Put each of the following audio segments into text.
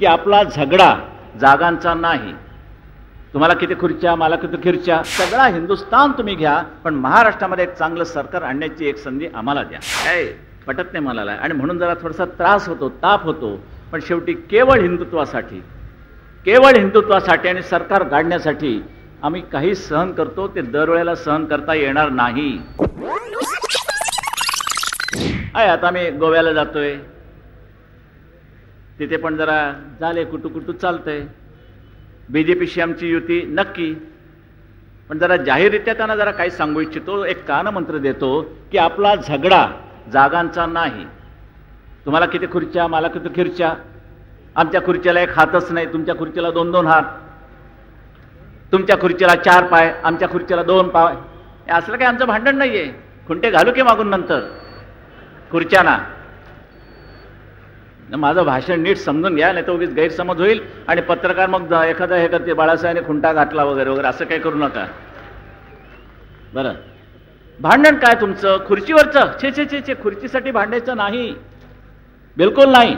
की आपला झगडा जागांचा नाही, तुम्हाला किती खुर्च्या मला किती खुर्च्या सगळा हिंदुस्तान तुम्ही घ्या, पण महाराष्ट्रामध्ये एक चांगलं सरकार आणण्याची एक संधी आम्हाला द्या. काय पटत नाही मला, आणि म्हणून जरा थोडासा त्रास होतो, ताप होतो, पण शेवटी केवळ हिंदुत्वासाठी आणि सरकार गाडण्यासाठी आम्ही काही सहन करतो, ते दरवेळेला सहन करता येणार नाही. आता आम्ही गोव्याला जातोय, तिथे पण जरा झाले कुटू कुटू चालतंय, बीजेपीशी आमची युती नक्की, पण जरा जाहीररित्या त्यांना जरा काही सांगू इच्छितो, एक कानमंत्र देतो की आपला झगडा जागांचा नाही, तुम्हाला किती खुर्च्या मला किती खुर्च्या, आमच्या खुर्च्याला एक हातच नाही, तुमच्या खुर्च्याला दोन दोन हात, तुमच्या खुर्चीला चार पाय आमच्या खुर्चीला दोन पाय, असलं काही आमचं भांडण नाही आहे. खुंटे घालू की मागून नंतर खुर्च्यांना. माझं भाषण नीट समजून घ्या, नाही तर उगीच गैरसमज होईल आणि पत्रकार मग एखादा हे करते बाळासाहेबांनी खुंटा घातला वगैरे वगैरे, असं काही करू नका. बरं, भांडण काय तुमचं खुर्चीवरचं, छे छे छे छे, खुर्चीसाठी भांडायचं नाही, बिलकुल नाही.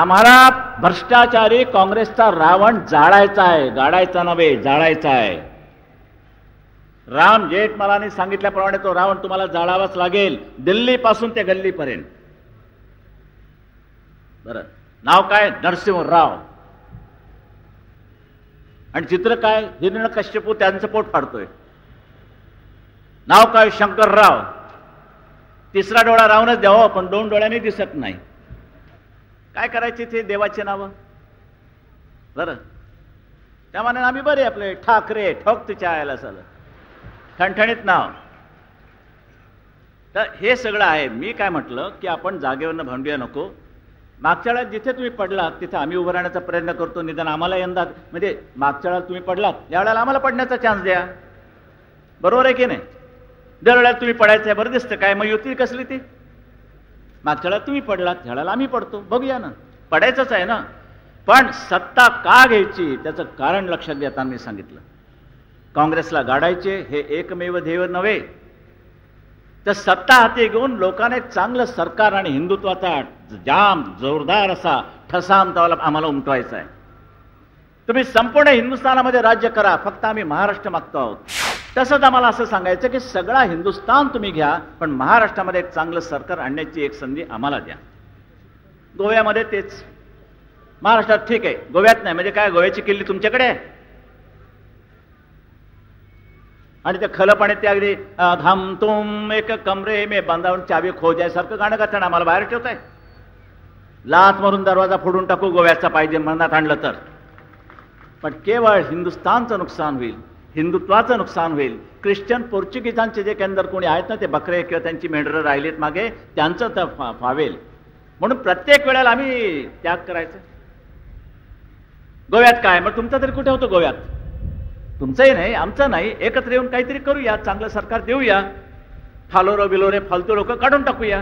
आम्हाला भ्रष्टाचारी काँग्रेसचा रावण जाळायचा आहे, गाडायचा नव्हे जाळायचा आहे. राम जेठमलानी सांगितल्याप्रमाणे तो रावण तुम्हाला जाळावाच लागेल, दिल्लीपासून ते गल्लीपर्यंत. बरं, नाव काय? नरसिंहराव. आणि चित्र काय? हिरण्यकश्यप त्यांचं पोट फाडतोय. नाव काय? शंकरराव. तिसरा डोळा रावणच द्यावा, पण दोन डोळ्यांनी दिसत नाही. काय करायचे ते देवाचे नावं? बरं, त्यामाने आम्ही बरे आपले ठाकरे ठोक तिच्या आयला झालं, ठणठणीत नाव. तर हे सगळं आहे. मी काय म्हटलं की आपण जागेवरनं भांडूया नको. मागच्या वेळा जिथे तुम्ही पडलात तिथे आम्ही उभं राहण्याचा प्रयत्न करतो, निदान आम्हाला यंदा म्हणजे मागच्या वेळा तुम्ही पडलात यावेळेला आम्हाला पडण्याचा चान्स द्या, बरोबर आहे की नाही? दरवेळेला तुम्ही पडायचं आहे, बरं दिसतं काय? मग युती कसली ती? मागच्या वेळेला तुम्ही पडलात, ह्यावेळेला आम्ही पडतो, बघूया ना, पडायचंच आहे ना. पण सत्ता का घ्यायची त्याचं कारण लक्षात घेताना मी सांगितलं, काँग्रेसला गाडायचे हे एकमेव ध्येय नव्हे, तर सत्ता हाती घेऊन लोकांना एक चांगलं सरकार आणि हिंदुत्वाचा जाम जोरदार असा ठसा आम्हाला उमटवायचा आहे. तुम्ही संपूर्ण हिंदुस्थानामध्ये राज्य करा, फक्त आम्ही महाराष्ट्र मागतो आहोत. तसंच आम्हाला असं सांगायचं की सगळा हिंदुस्तान तुम्ही घ्या, पण महाराष्ट्रामध्ये एक चांगलं सरकार आणण्याची एक संधी आम्हाला द्या. गोव्यामध्ये तेच, महाराष्ट्रात ठीक आहे, गोव्यात नाही. म्हणजे काय, गोव्याची किल्ली तुमच्याकडे आहे आणि ते खलं पाणी ते अगदी हम तुम एक कमरे मे बांधावून चावी खो जायसारखं गाणं गाताना आम्हाला बाहेर ठेवताय. लात मारून दरवाजा फोडून टाकू गोव्याचा पाहिजे मनात आणलं तर, पण केवळ हिंदुस्थानचं नुकसान होईल, हिंदुत्वाचं नुकसान होईल. ख्रिश्चन पोर्चुगीजांचे जे केंद्र कोणी आहेत ना, ते बकरे किंवा त्यांची मेंढरं राहिलीत मागे, त्यांचं तर फावेल. म्हणून प्रत्येक वेळेला आम्ही त्याग करायचं. गोव्यात काय, मग तुमचं तरी कुठे होतं? गोव्यात तुमचंही नाही आमचं नाही, एकत्र येऊन काहीतरी करूया, चांगलं सरकार देऊया, फालोरे बिलोरे फालतू लोक काढून टाकूया.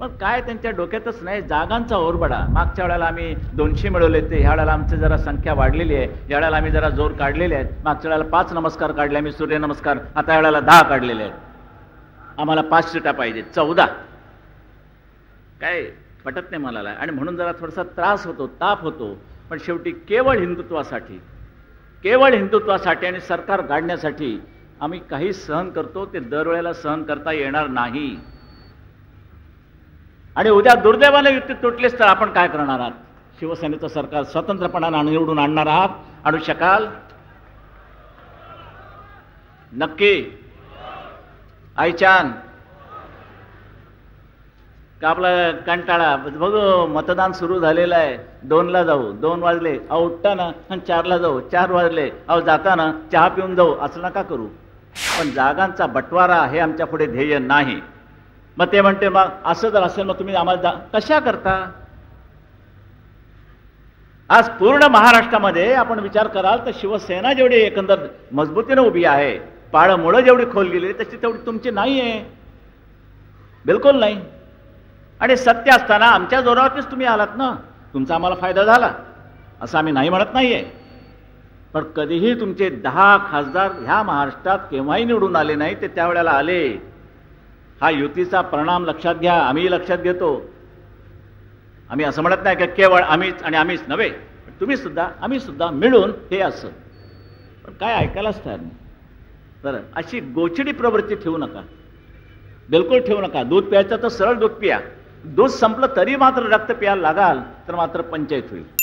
पण काय त्यांच्या डोक्यातच नाही, जागांचा ओरबडा. मागच्या वेळेला आम्ही 200 मिळवले ते, ह्या वेळेला आमची जरा संख्या वाढलेली आहे, या वेळेला आम्ही जरा जोर काढलेले आहेत. मागच्या वेळेला 5 नमस्कार काढले आम्ही, सूर्यनमस्कार, आता या वेळेला 10 काढलेले आहेत. आम्हाला 5 सीटा पाहिजे, 14. काय पटत नाही मला, आणि म्हणून जरा थोडासा त्रास होतो, ताप होतो, पण शेवटी केवळ हिंदुत्वासाठी आणि सरकार गाडण्यासाठी आम्ही काही सहन करतो, ते दरवेळेला सहन करता येणार नाही. आणि उद्या दुर्दैवाने युती तुटलीच तर आपण काय करणार आहात? शिवसेनेचं सरकार स्वतंत्रपणाने निवडून आणणार आहात? आणू शकाल नक्की? आईचान का आपला कंटाळा? बघू मतदान सुरू झालेलं आहे, 2ला जाऊ, 2 वाजले, अहो उठताना, आणि 4ला जाऊ, 4 वाजले, अहो जाताना चहा पिऊन जाऊ, असं नका करू. पण जागांचा बटवारा हे आमच्या पुढे ध्येय नाही. मग ते म्हणते मग असं जर असेल मग तुम्ही आम्हाला कशा करता? आज पूर्ण महाराष्ट्रामध्ये आपण विचार कराल तर शिवसेना जेवढी एकंदर मजबूतीने उभी आहे, पाळमुळं जेवढी खोल गेली तशी तेवढी तुमची नाही आहे, बिलकुल नाही. आणि सत्य असताना आमच्या जोरावरतीच तुम्ही आलात ना, तुमचा आम्हाला फायदा झाला असं आम्ही नाही म्हणत नाहीये. पण कधीही तुमचे 10 खासदार ह्या महाराष्ट्रात केव्हाही निवडून आले नाही, ते त्यावेळेला आले. हा युतीचा परिणाम लक्षात घ्या, आम्ही लक्षात घेतो. आम्ही असं म्हणत नाही की केवळ आम्हीच आणि आम्हीच नव्हे, तुम्ही सुद्धा आम्ही सुद्धा मिळून हे असं, पण काय ऐकायलाच तयार नाही। तर अशी गोचडी प्रवृत्ती ठेवू नका, बिलकुल ठेवू नका। दूध प्यायचं तर सरळ दूध पिया, दूध संपलं तरी मात्र रक्त प्यायला लागाल तर मात्र पंचायत होईल।